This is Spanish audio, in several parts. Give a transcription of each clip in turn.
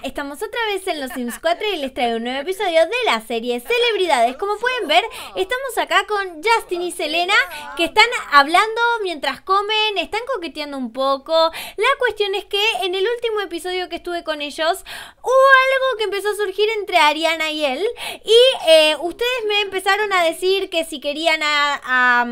Hola, estamos otra vez en Los Sims 4 y les traigo un nuevo episodio de la serie Celebridades. Como pueden ver, estamos acá con Justin y Selena, que están hablando mientras comen, están coqueteando un poco. La cuestión es que en el último episodio que estuve con ellos, hubo algo que empezó a surgir entre Ariana y él. Y ustedes me empezaron a decir que si querían a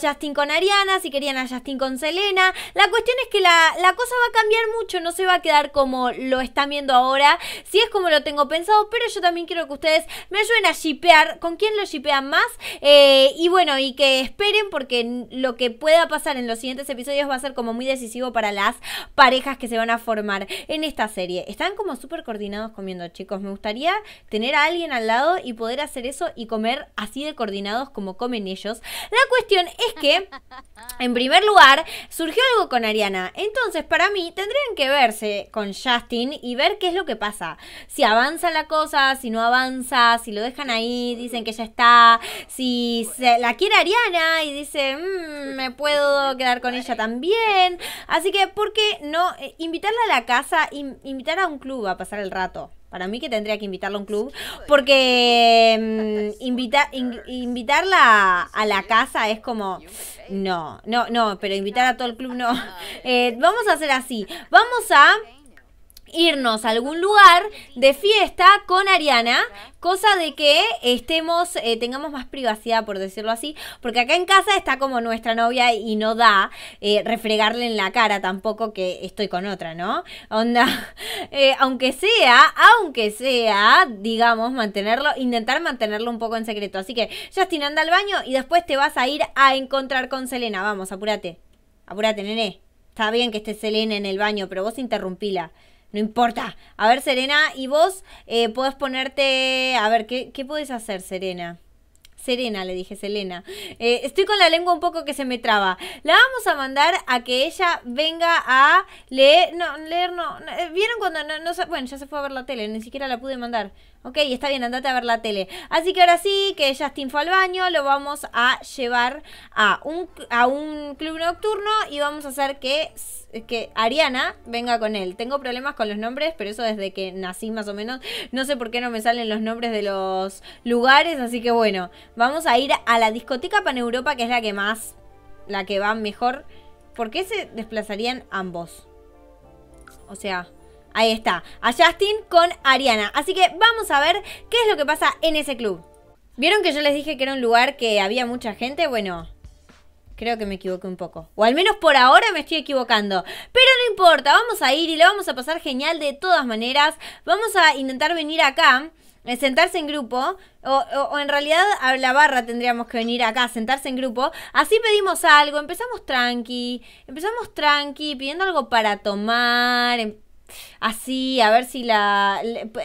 Justin con Ariana, si querían a Justin con Selena. La cuestión es que la cosa va a cambiar mucho, no se va a quedar como lo están viendo ahora, si es como lo tengo pensado, pero yo también quiero que ustedes me ayuden a shippear, con quién lo shippean más, y bueno, y que esperen porque lo que pueda pasar en los siguientes episodios va a ser como muy decisivo para las parejas que se van a formar en esta serie. Están como súper coordinados comiendo, chicos, me gustaría tener a alguien al lado y poder hacer eso y comer así de coordinados como comen ellos. La cuestión es que, en primer lugar, surgió algo con Ariana, entonces para mí tendrían que verse con Justin y ver qué es lo que pasa. Si avanza la cosa, si no avanza, si lo dejan ahí, dicen que ya está, si la quiere Ariana y dice, me puedo quedar con ella también. Así que, ¿por qué no invitarla a la casa, invitar a un club a pasar el rato? Para mí que tendría que invitarla a un club, porque invitarla a la casa es como... No, pero invitar a todo el club no. Vamos a hacer así, vamos a irnos a algún lugar de fiesta con Ariana, cosa de que estemos, tengamos más privacidad, por decirlo así, porque acá en casa está como nuestra novia y no da refregarle en la cara tampoco que estoy con otra, ¿no? Onda, aunque sea, digamos, intentar mantenerlo un poco en secreto. Así que, Justin, anda al baño y después te vas a ir a encontrar con Selena. Vamos, apúrate. Apúrate, nene. Está bien que esté Selena en el baño, pero vos interrumpíla. No importa. A ver, Selena, y vos podés ponerte... A ver, ¿qué podés hacer, Selena? Selena, le dije, Selena. Estoy con la lengua un poco que se me traba. La vamos a mandar a que ella venga a leer... No. ¿Vieron cuando bueno, ya se fue a ver la tele, ni siquiera la pude mandar. Ok, está bien, andate a ver la tele. Así que ahora sí, que Justin fue al baño, lo vamos a llevar a un club nocturno y vamos a hacer que Ariana venga con él. Tengo problemas con los nombres, pero eso desde que nací más o menos. No sé por qué no me salen los nombres de los lugares, así que bueno. Vamos a ir a la discoteca Paneuropa, que es la que va mejor. ¿Por qué se desplazarían ambos? O sea... Ahí está, a Justin con Ariana. Así que vamos a ver qué es lo que pasa en ese club. ¿Vieron que yo les dije que era un lugar que había mucha gente? Bueno... Creo que me equivoqué un poco. O al menos por ahora me estoy equivocando. Pero no importa, vamos a ir y lo vamos a pasar genial de todas maneras. Vamos a intentar venir acá, sentarse en grupo. O en realidad a la barra tendríamos que venir acá, sentarse en grupo. Así pedimos algo, empezamos tranqui, pidiendo algo para tomar... Así, a ver si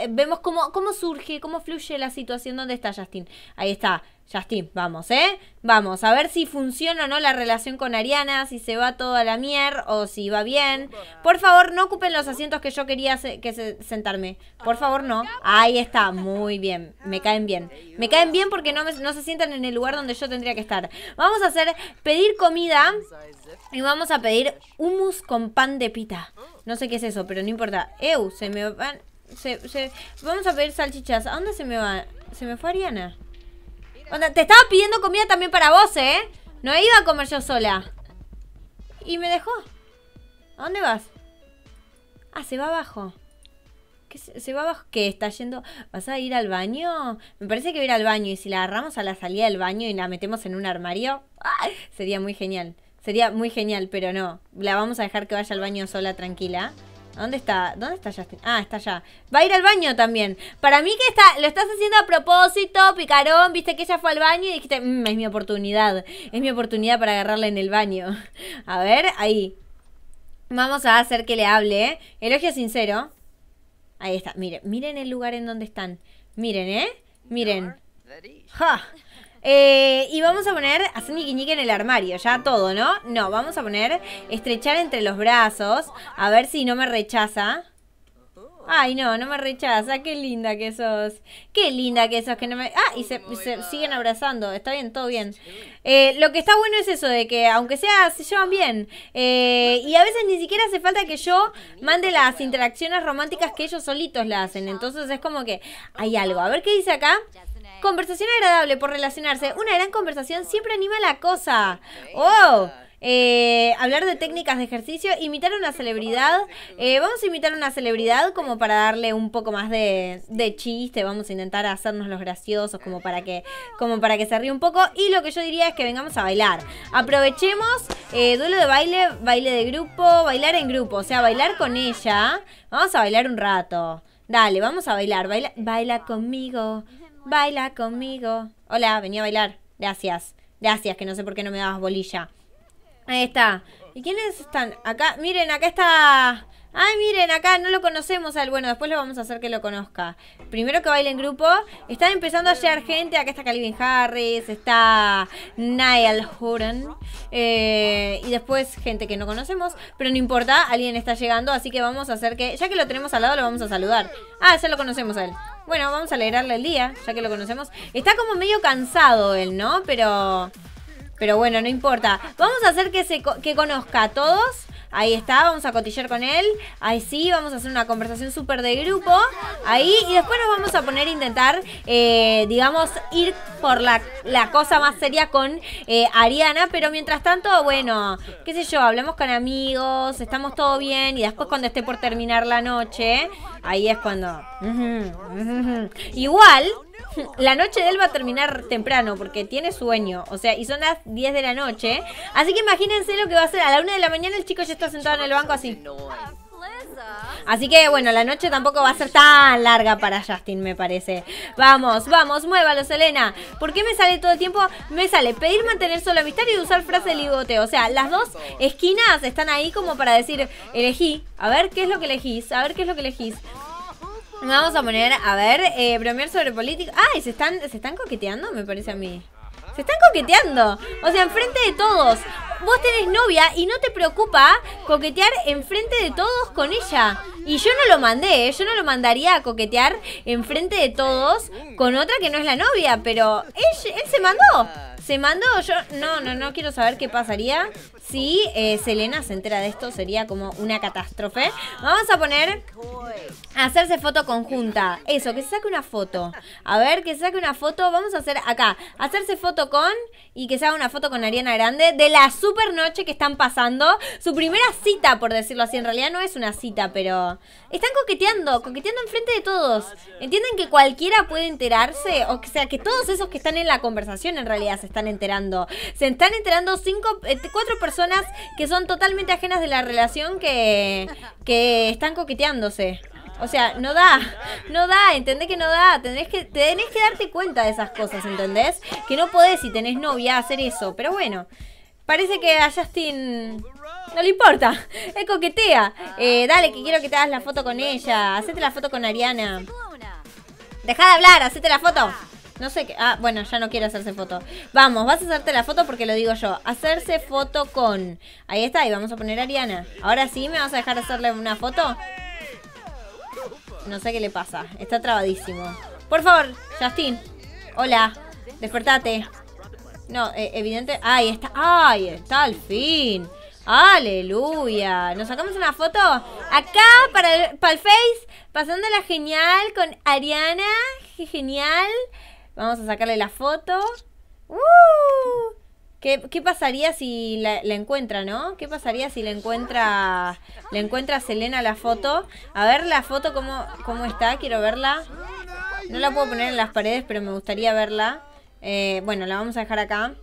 vemos cómo surge, cómo fluye la situación. ¿Dónde está Justin? Ahí está, Justin, vamos, vamos, a ver si funciona o no la relación con Ariana, si se va todo a la mierda o si va bien. Por favor, no ocupen los asientos que yo quería sentarme. Por favor, no. Ahí está, muy bien, me caen bien. Me caen bien porque no se sientan en el lugar donde yo tendría que estar. Vamos a pedir comida y vamos a pedir hummus con pan de pita. No sé qué es eso, pero no importa. Se me van... Vamos a pedir salchichas. ¿A dónde se me va? ¿Se me fue Ariana? Onda, te estaba pidiendo comida también para vos, No iba a comer yo sola. Y me dejó. ¿A dónde vas? Ah, se va abajo. ¿Qué se va abajo? ¿Qué? ¿Está yendo? ¿Vas a ir al baño? Me parece que va a ir al baño. Y si la agarramos a la salida del baño y la metemos en un armario... ¡ay! Sería muy genial. Sería muy genial, pero no. La vamos a dejar que vaya al baño sola, tranquila. ¿Dónde está? ¿Dónde está Justin? Ah, está allá. Va a ir al baño también. Para mí que lo estás haciendo a propósito, picarón. Viste que ella fue al baño y dijiste, es mi oportunidad. Es mi oportunidad para agarrarla en el baño. A ver, ahí. Vamos a hacer que le hable, Elogio sincero. Ahí está. Miren el lugar en donde están. Miren, Miren. ¡Ja! Y vamos a poner hacer ñiqui en el armario, ya todo, ¿no? No, vamos a poner estrechar entre los brazos. A ver si no me rechaza. Ay, no, no me rechaza. Qué linda que sos. Qué linda que sos. Que no me... Ah, y se siguen abrazando. Está bien, todo bien. Lo que está bueno es eso, de que aunque sea, se llevan bien. Y a veces ni siquiera hace falta que yo mande las interacciones románticas que ellos solitos la hacen. Entonces es como que hay algo. A ver qué dice acá. Conversación agradable por relacionarse. Una gran conversación siempre anima la cosa. ¡Oh! Hablar de técnicas de ejercicio, imitar a una celebridad. Vamos a imitar a una celebridad como para darle un poco más de chiste. Vamos a intentar hacernos los graciosos como para que se ríe un poco. Y lo que yo diría es que vengamos a bailar. Aprovechemos duelo de baile, baile de grupo, bailar en grupo. O sea, bailar con ella. Vamos a bailar un rato. Dale, vamos a bailar. Baila, baila conmigo. Baila conmigo. Hola, venía a bailar. Gracias. Gracias, que no sé por qué no me dabas bolilla. Ahí está. ¿Y quiénes están? Acá, miren, acá está... Ay, miren, acá no lo conocemos al bueno. Después lo vamos a hacer que lo conozca. Primero que baile en grupo. Están empezando a llegar gente. Acá está Calvin Harris. Está Niall Horan. Y después gente que no conocemos. Pero no importa, alguien está llegando. Así que vamos a hacer que... Ya que lo tenemos al lado, lo vamos a saludar. Ah, ya lo conocemos a él. Bueno, vamos a alegrarle el día, ya que lo conocemos. Está como medio cansado él, ¿no? Pero bueno, no importa. Vamos a hacer que conozca a todos. Ahí está, vamos a cotillar con él. Ahí sí, vamos a hacer una conversación súper de grupo. Ahí, y después nos vamos a poner a intentar, digamos, ir por la cosa más seria con Ariana. Pero mientras tanto, bueno, qué sé yo, hablamos con amigos, estamos todo bien. Y después cuando esté por terminar la noche, ahí es cuando... Igual... La noche de él va a terminar temprano porque tiene sueño, o sea, y son las 10 de la noche. Así que imagínense lo que va a hacer. A la 1 de la mañana el chico ya está sentado en el banco así. Así que bueno, la noche tampoco va a ser tan larga para Justin, me parece. Vamos, vamos, muévalo, Selena. ¿Por qué me sale todo el tiempo? Me sale pedir, mantener solo amistad y usar frase de ligoteo. O sea, las dos esquinas están ahí como para decir, elegí, a ver qué es lo que elegís, a ver qué es lo que elegís. Vamos a poner, a ver, bromear sobre política. Ay, se están coqueteando, me parece a mí. Se están coqueteando. O sea, enfrente de todos. Vos tenés novia y no te preocupa coquetear enfrente de todos con ella. Y yo no lo mandé, ¿eh? Yo no lo mandaría a coquetear enfrente de todos con otra que no es la novia. Pero él se mandó. Se mandó, yo no quiero saber qué pasaría si Selena se entera de esto. Sería como una catástrofe. Vamos a poner hacerse foto conjunta. Eso, que se saque una foto. A ver, que se saque una foto. Vamos a hacer acá, hacerse foto con, y que se haga una foto con Ariana Grande de la super noche que están pasando. Su primera cita, por decirlo así. En realidad no es una cita, pero están coqueteando enfrente de todos. ¿Entienden que cualquiera puede enterarse? O sea, que todos esos que están en la conversación en realidad se están enterando. Se están enterando cuatro personas que son totalmente ajenas de la relación que están coqueteándose. O sea, no da, entendés que no da. Tenés que darte cuenta de esas cosas, ¿entendés? Que no podés, si tenés novia, hacer eso. Pero bueno, parece que a Justin no le importa. Él coquetea. Dale, que quiero que te hagas la foto con ella. Hacete la foto con Ariana. Dejá de hablar, hacete la foto. No sé qué. Ah, bueno, ya no quiere hacerse foto. Vamos, vas a hacerte la foto porque lo digo yo. Hacerse foto con. Ahí está, y vamos a poner a Ariana. Ahora sí, ¿me vas a dejar hacerle una foto? No sé qué le pasa. Está trabadísimo. Por favor, Justin. Hola. Despertate. No, evidente. Ahí está. Ahí está, al fin. Aleluya. Nos sacamos una foto acá para el Face. Pasándola genial con Ariana. Qué genial. Vamos a sacarle la foto. ¿Qué pasaría si la encuentra, no? ¿Qué pasaría si la encuentra Selena la foto? A ver la foto cómo está. Quiero verla. No la puedo poner en las paredes, pero me gustaría verla. Bueno, la vamos a dejar acá.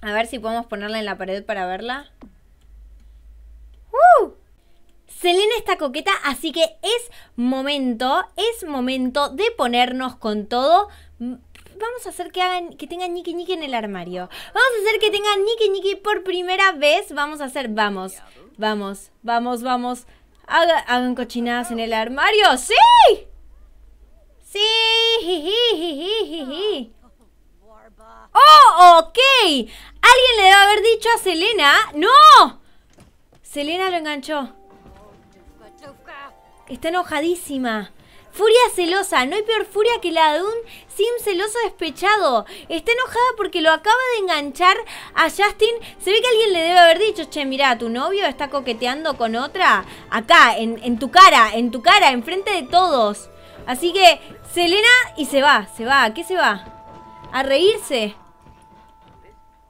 A ver si podemos ponerla en la pared para verla. Selena está coqueta, así que es momento de ponernos con todo. Vamos a hacer que tengan ñiqui ñiqui en el armario. Vamos a hacer que tengan ñiqui ñiqui por primera vez. Vamos a hacer, vamos. Hagan cochinadas en el armario. ¡Sí! ¡Sí! ¡Oh, ok! Alguien le debe haber dicho a Selena. ¡No! Selena lo enganchó. Está enojadísima. Furia celosa. No hay peor furia que la de un Sim celoso despechado. Está enojada porque lo acaba de enganchar a Justin. Se ve que alguien le debe haber dicho: che, mirá, tu novio está coqueteando con otra. Acá, en tu cara, enfrente de todos. Así que, Selena, y se va. ¿A qué se va? A reírse.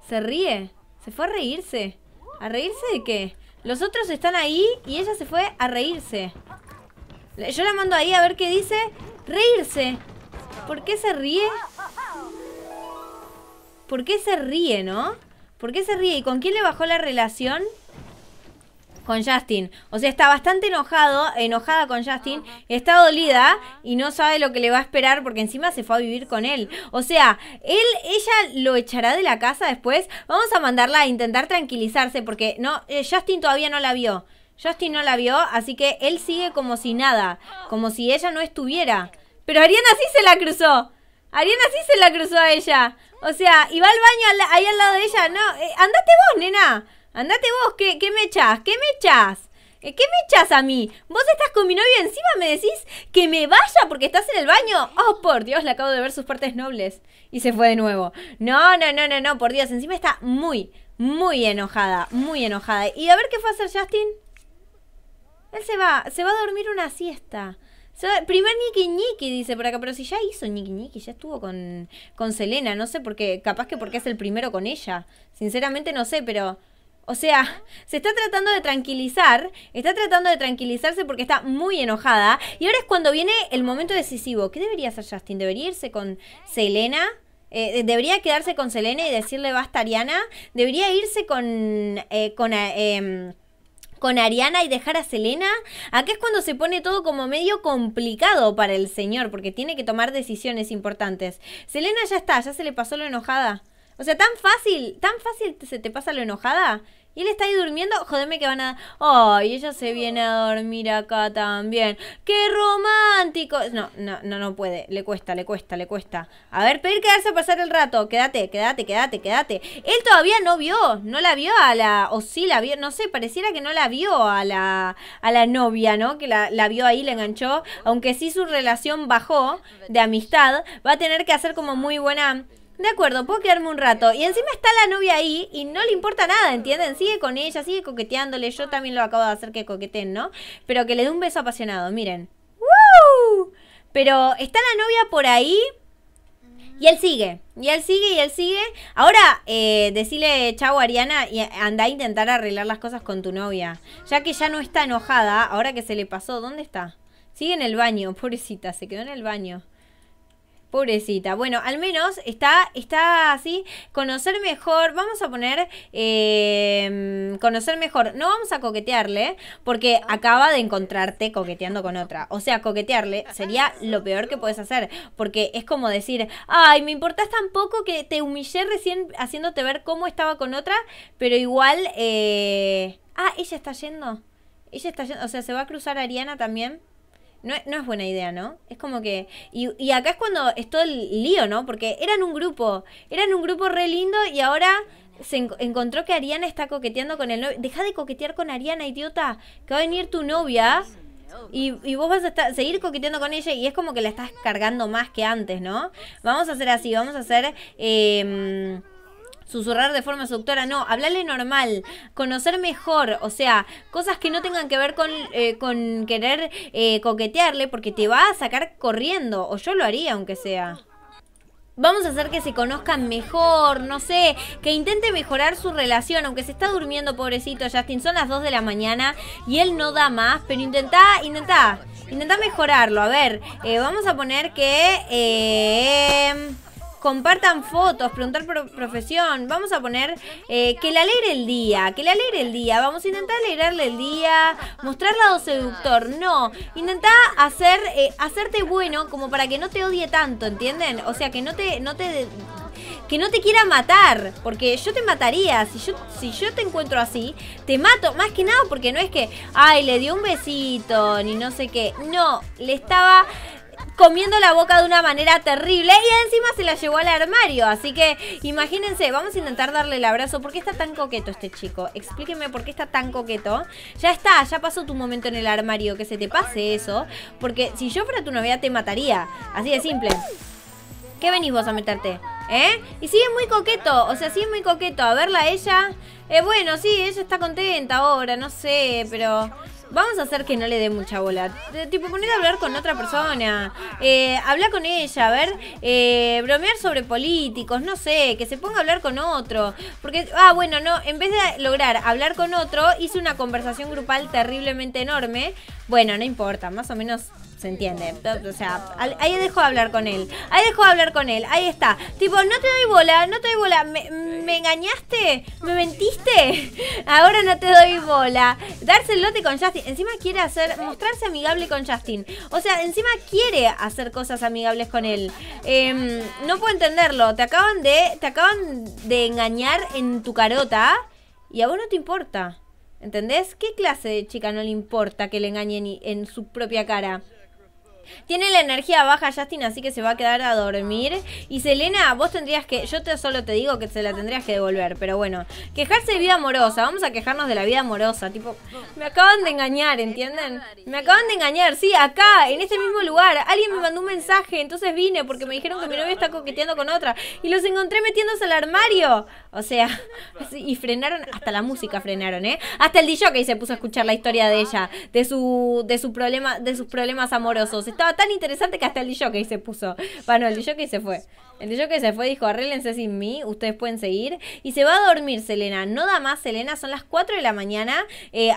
Se ríe. Se fue a reírse. ¿A reírse de qué? Los otros están ahí y ella se fue a reírse. Yo la mando ahí a ver qué dice. Reírse. ¿Por qué se ríe? ¿Por qué se ríe, no? ¿Por qué se ríe? ¿Y con quién le bajó la relación? Con Justin. O sea, está bastante enojada con Justin. Está dolida y no sabe lo que le va a esperar porque encima se fue a vivir con él. O sea, ella lo echará de la casa después. Vamos a mandarla a intentar tranquilizarse porque no, Justin todavía no la vio. Justin no la vio, así que él sigue como si nada. Como si ella no estuviera. Pero Ariana sí se la cruzó. Ariana sí se la cruzó a ella. O sea, y va al baño ahí al lado de ella. No, andate vos, nena. Andate vos, ¿qué me echás? ¿Qué me echás? ¿Qué me echás a mí? Vos estás con mi novio y encima me decís que me vaya porque estás en el baño. Oh, por Dios, le acabo de ver sus partes nobles. Y se fue de nuevo. No, por Dios. Encima está muy enojada. Muy enojada. Y a ver qué fue a hacer Justin. Él se va a dormir una siesta. Primer ñiqui ñiqui, dice por acá. Pero si ya hizo ñiqui ñiqui, ya estuvo con Selena. No sé por qué, capaz que porque es el primero con ella. Sinceramente no sé, pero... O sea, se está tratando de tranquilizar. Está tratando de tranquilizarse porque está muy enojada. Y ahora es cuando viene el momento decisivo. ¿Qué debería hacer Justin? ¿Debería irse con Selena? ¿Debería quedarse con Selena y decirle basta a Ariana? ¿Debería irse con Ariana y dejar a Selena? Acá es cuando se pone todo como medio complicado para el señor, porque tiene que tomar decisiones importantes. Selena ya está, ya se le pasó lo enojada. O sea, tan fácil se te pasa lo enojada. Y él está ahí durmiendo. Jodeme que van a... Ay, ella se viene a dormir acá también. ¡Qué romántico! No puede. Le cuesta. A ver, pedir quedarse a pasar el rato. Quédate. Él todavía no vio. No la vio a la... O sí la vio. No sé, pareciera que no la vio a la novia, ¿no? Que la vio ahí, la enganchó. Aunque sí su relación bajó de amistad. Va a tener que hacer como muy buena... De acuerdo, puedo quedarme un rato. Y encima está la novia ahí y no le importa nada, ¿entienden? Sigue con ella, sigue coqueteándole. Yo también lo acabo de hacer que coqueteen, ¿no? Pero que le dé un beso apasionado, miren. ¡Woo! Pero está la novia por ahí y él sigue. Y él sigue. Ahora, decile chau a Ariana y anda a intentar arreglar las cosas con tu novia. Ya que ya no está enojada, ahora que se le pasó, ¿dónde está? Sigue en el baño, pobrecita, se quedó en el baño. Pobrecita. Bueno, al menos está así. Conocer mejor. Vamos a poner conocer mejor. No vamos a coquetearle porque acaba de encontrarte coqueteando con otra. O sea, coquetearle sería lo peor que puedes hacer. Porque es como decir, ay, me importás tan poco que te humillé recién haciéndote ver cómo estaba con otra. Pero igual... ella está yendo. O sea, ¿se va a cruzar Ariana también? No es buena idea, ¿no? Es como que... Y acá es cuando es todo el lío, ¿no? Porque eran un grupo re lindo y ahora se encontró que Ariana está coqueteando con el novio. Deja de coquetear con Ariana, idiota, que va a venir tu novia y vos vas a seguir coqueteando con ella y es como que la estás cargando más que antes, ¿no? Vamos a hacer así, vamos a hacer... susurrar de forma seductora, no, hablarle normal, conocer mejor, o sea, cosas que no tengan que ver con querer coquetearle porque te va a sacar corriendo, o yo lo haría aunque sea. Vamos a hacer que se conozcan mejor, no sé, que intente mejorar su relación, aunque se está durmiendo, pobrecito Justin, son las 2 de la mañana y él no da más, pero intentá mejorarlo, a ver, vamos a poner que... compartan fotos, preguntar por profesión. Vamos a poner que le alegre el día. Vamos a intentar alegrarle el día. Mostrar lado seductor. No. Intentá hacerte bueno como para que no te odie tanto, ¿entienden? O sea, que no te quiera matar. Porque yo te mataría. Si yo te encuentro así, te mato. Más que nada porque no es que, ay, le dio un besito, ni no sé qué. No, le estaba... comiendo la boca de una manera terrible y encima se la llevó al armario. Así que imagínense, vamos a intentar darle el abrazo. ¿Por qué está tan coqueto este chico? Explíquenme por qué está tan coqueto. Ya está, ya pasó tu momento en el armario, que se te pase eso. Porque si yo fuera tu novia te mataría. Así de simple. ¿Qué venís vos a meterte? ¿Eh? Y sigue muy coqueto, o sea, sigue muy coqueto. A verla a ella. Bueno, sí, ella está contenta ahora, no sé, pero... vamos a hacer que no le dé mucha bola. Tipo, poner a hablar con otra persona. Hablar con ella, a ver. Bromear sobre políticos, no sé. Que se ponga a hablar con otro. Porque, bueno, no. En vez de lograr hablar con otro, hice una conversación grupal terriblemente enorme. Bueno, no importa, más o menos... ¿se entiende? O sea, ahí dejo de hablar con él. Ahí dejo de hablar con él. Ahí está. Tipo, no te doy bola, no te doy bola. ¿Me engañaste? ¿Me mentiste? Ahora no te doy bola. Darse el lote con Justin. Encima quiere hacer, mostrarse amigable con Justin. O sea, encima quiere hacer cosas amigables con él. No puedo entenderlo. Te acaban de engañar en tu carota y a vos no te importa. ¿Entendés? ¿Qué clase de chica no le importa que le engañen en su propia cara? Tiene la energía baja Justin, así que se va a quedar a dormir. Y Selena, vos tendrías que... solo te digo que se la tendrías que devolver. Pero bueno, quejarse de vida amorosa. Vamos a quejarnos de la vida amorosa. Tipo, me acaban de engañar, ¿entienden? Me acaban de engañar, sí, acá, en este mismo lugar. Alguien me mandó un mensaje, entonces vine porque me dijeron que mi novia está coqueteando con otra y los encontré metiéndose al armario. O sea, y frenaron. Hasta la música frenaron, ¿eh? Hasta el DJ se puso a escuchar la historia de ella, de sus problemas amorosos. Estaba tan interesante que hasta el DJ se puso. Bueno, el DJ se fue. El DJ se fue, dijo, arréglense sin mí, ustedes pueden seguir. Y se va a dormir Selena. No da más Selena, son las 4 de la mañana.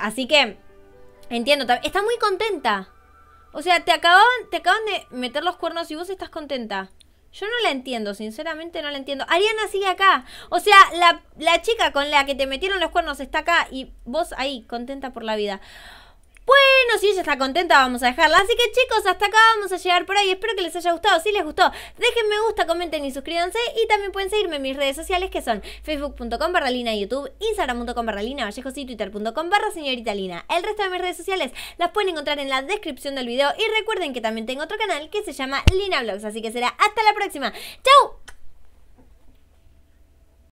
Así que, entiendo, está muy contenta. O sea, te acaban de meter los cuernos y vos estás contenta. Yo no la entiendo, sinceramente no la entiendo. Ariana sigue acá. O sea, la chica con la que te metieron los cuernos está acá y vos ahí, contenta por la vida. Bueno, si ella está contenta, vamos a dejarla. Así que chicos, hasta acá vamos a llegar por ahí. Espero que les haya gustado. Si les gustó, dejen me gusta, comenten y suscríbanse. Y también pueden seguirme en mis redes sociales, que son facebook.com/Lina, YouTube, Instagram.com/Lina, Vallejos y Twitter.com/señorita Lina. El resto de mis redes sociales las pueden encontrar en la descripción del video. Y recuerden que también tengo otro canal que se llama Lina Vlogs. Así que será hasta la próxima. ¡Chau!